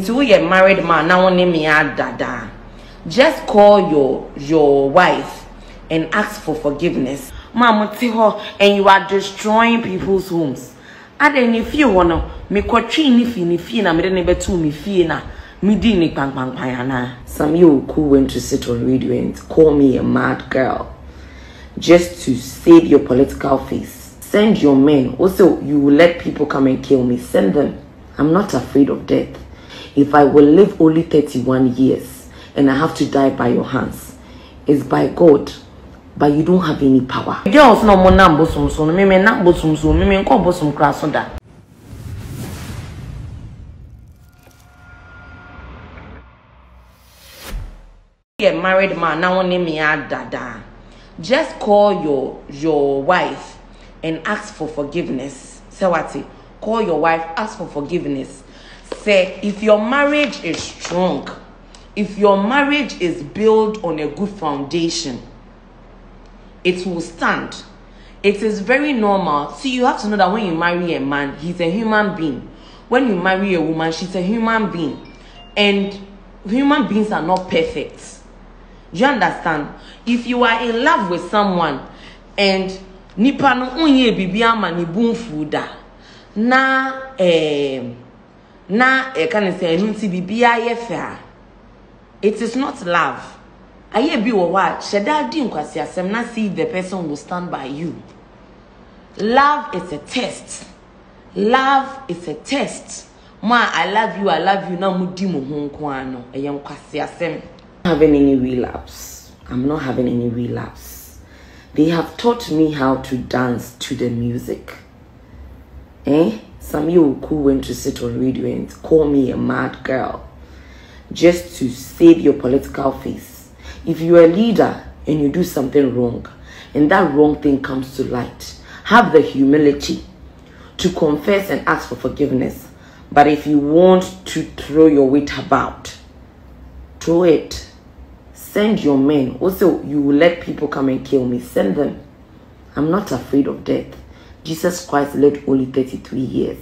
So you're a married man now, dada. Just call your wife and ask for forgiveness. Mama, and you are destroying people's homes. And then if you wanna, me kochini fini fina, me dene betu mi fina, me dini pang pang payana. Some you who went to sit on radio and call me a mad girl, just to save your political face. Send your men. Also, you will let people come and kill me. Send them. I'm not afraid of death. If I will live only 31 years and I have to die by your hands, it's by God. But you don't have any power. Girls no more numbers, so me me numbers, so me me go bosom class on that. You're a married man now, name me dada. Just call your wife and ask for forgiveness. Say what? Call your wife, ask for forgiveness. Say if your marriage is strong, if your marriage is built on a good foundation, it will stand. It is very normal. See, you have to know that when you marry a man, he's a human being. When you marry a woman, she's a human being. And human beings are not perfect. Do you understand? If you are in love with someone and nipa no unye bibiama ni bunfuda na can say nti bibia ye fa, it is not love. Aye bi wo wa sheda di nkwasi asem na see the person will stand by you. Love is a test. Love is a test. Ma I love you na mudi mo ho nko ano eye nkwasi asem. Having any relapse. I'm not having any relapse. They have taught me how to dance to the music. Some you who went to sit on radio and call me a mad girl just to save your political face. If you're a leader and you do something wrong and that wrong thing comes to light, have the humility to confess and ask for forgiveness. But if you want to throw your weight about, throw it. Send your men. Also, you will let people come and kill me. Send them. I'm not afraid of death. Jesus Christ lived only 33 years.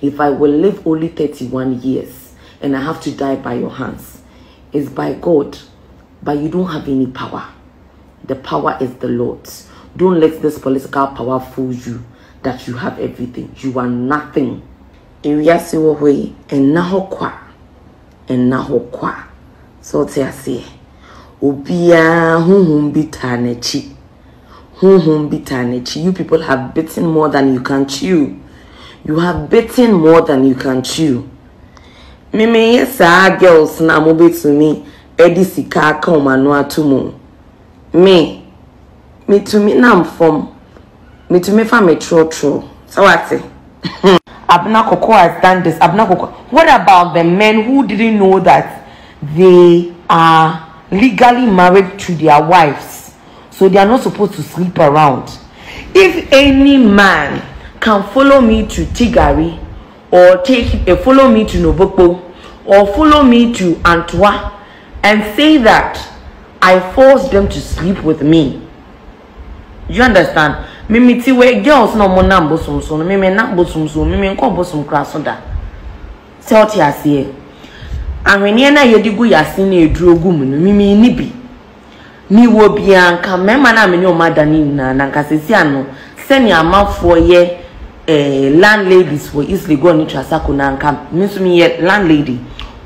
If I will live only 31 years and I have to die by your hands, it's by God. But you don't have any power. The power is the Lord's. Don't let this political power fool you that you have everything. You are nothing. So te ase obia honhom bitanechi honhom bitanechi. You people have bitten more than you can chew. You have bitten more than you can chew. Mimi yesa girls na mo betumi edi sika ka omanu atumu me tumi nam from me tumi fa me trotro. So what? Abena Korkor has done this. Abena Korkor, what about the men who didn't know that they are legally married to their wives, so they are not supposed to sleep around? If any man can follow me to Tigari or follow me to Noboko or follow me to Antwa and say that I forced them to sleep with me, you understand? Mimi ti we girls no mo nambo somso mimi nambo somso mimi nko bo som kra so da se oti ase Awenia na yedigu yasi na edrogu mu no mimi ni bi ni wo bia nka mema na meni o madani na nka sesi ano seni amafo ye landladies for easily go ni trasako na nka misumi ye landlady,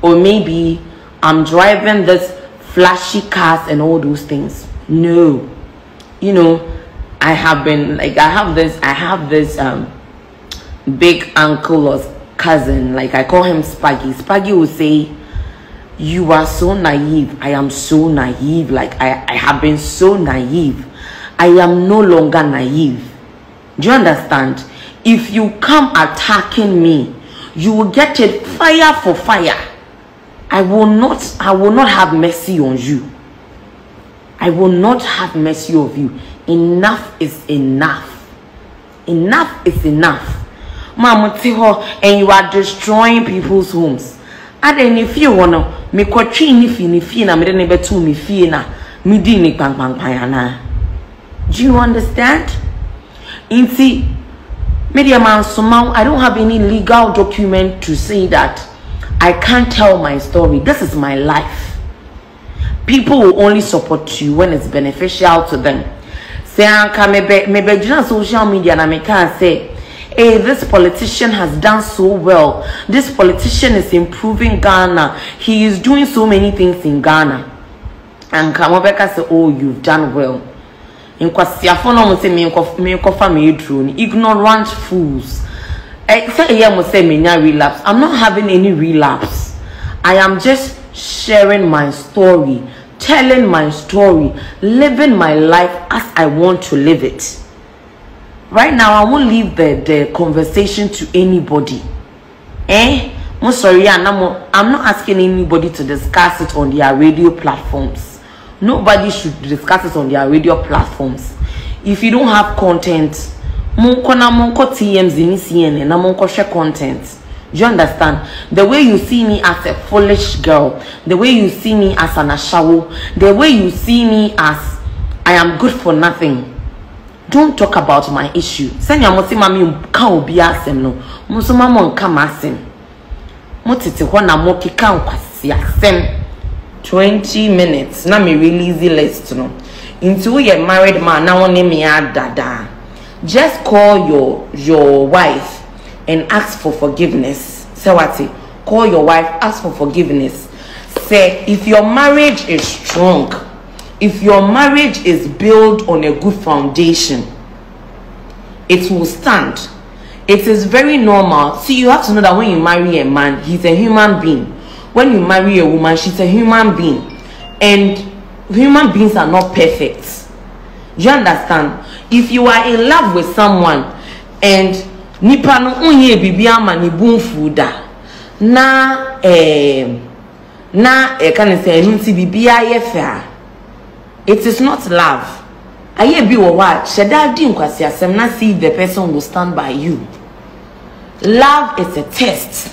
or maybe I'm driving this flashy cars and all those things. No, you know, I have been like I have this big uncle or cousin, like I call him Spaggy. Spaggy will say, you are so naive. I am so naive. Like I have been so naive. I am no longer naive. Do you understand? If you come attacking me, you will get it fire for fire. I will not have mercy on you. I will not have mercy on you. Enough is enough. Enough is enough. Mama, and you are destroying people's homes. And then if you wanna, me kochini fini fina, me dene betu mi fina, me dini pang pang payana. Do you understand? Inti, me dia man sumau. I don't have any legal document to say that I can't tell my story. This is my life. People will only support you when it's beneficial to them. Say, Anka, maybe you know social media and I can't say, hey, this politician has done so well. This politician is improving Ghana. He is doing so many things in Ghana. And Kamobeka say, oh, you've done well. Ignorant fools. I'm not having any relapse. I am just sharing my story, telling my story, living my life as I want to live it. Right now, I won't leave the conversation to anybody. I'm sorry, I'm not asking anybody to discuss it on their radio platforms. Nobody should discuss it on their radio platforms. If you don't have content, content. Do you understand? The way you see me as a foolish girl, the way you see me as an ashawo, the way you see me as I am good for nothing. Don't talk about my issue. Senya mo se mami nka obi asem no. Mo so mama nka masem. Mo tete ho na mo kika nkwasi asem. 20 minutes na me release list no. Into your married man na one me adada. Just call your wife and ask for forgiveness. Say what? Call your wife, ask for forgiveness. Say if your marriage is strong, if your marriage is built on a good foundation, it will stand. It is very normal. See, you have to know that when you marry a man, he's a human being. When you marry a woman, she's a human being. And human beings are not perfect. Do you understand? If you are in love with someone and nipa no unye bibiama ni bunfuda na can say nti bibia yefa, it is not love. Aye bi wo wa sheda di nkwasi asem na see if the person will stand by you. Love is a test.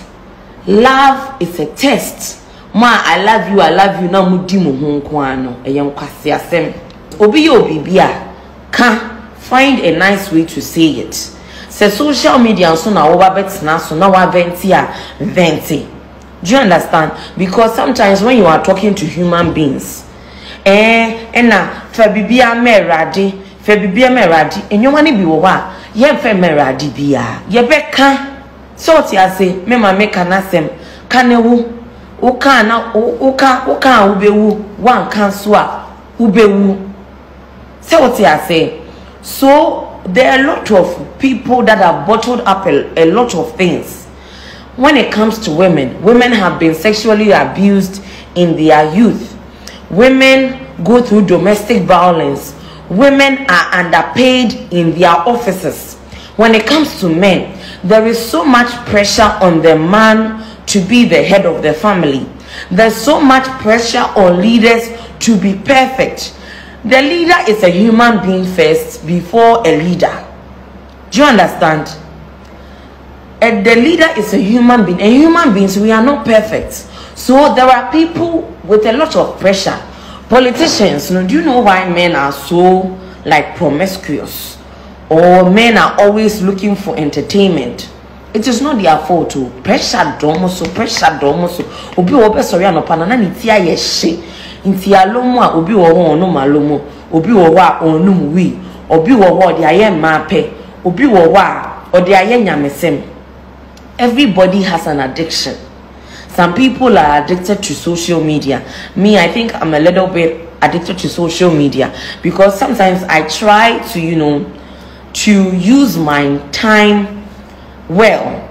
Love is a test. Ma I love you na mudi mo ho nko ano eye nkwasi asem obi yo bibia ka. Find a nice way to say it. Say social media so now over now so now venti. Do you understand? Because sometimes when you are talking to human beings, na febibia me radi, febibia me radi, enyomani biwa, ye fe me radi biya, ye be kan. So ti ase me ma me kana sem kanewu, uka na uka ubewu wan kan soa ubewu. So ti ase. So there are a lot of people that have bottled up a lot of things. When it comes to women, women have been sexually abused in their youth. Women go through domestic violence. Women are underpaid in their offices. When it comes to men, there is so much pressure on the man to be the head of the family. There's so much pressure on leaders to be perfect. The leader is a human being first before a leader. Do you understand? And the leader is a human being. And human beings, we are not perfect. So there are people with a lot of pressure. Politicians, do you know why men are so like promiscuous? Or men are always looking for entertainment? It is not their fault. Pressure domoso. Obi obe sorry anopanana nitia yeshe. Inti alomwa obi owo onu malomo obi owo a onu wi obi owo de aye mape obi owo a ode aye nyamesem. Everybody has an addiction. Some people are addicted to social media. Me, I think I'm a little bit addicted to social media because sometimes I try to use my time well.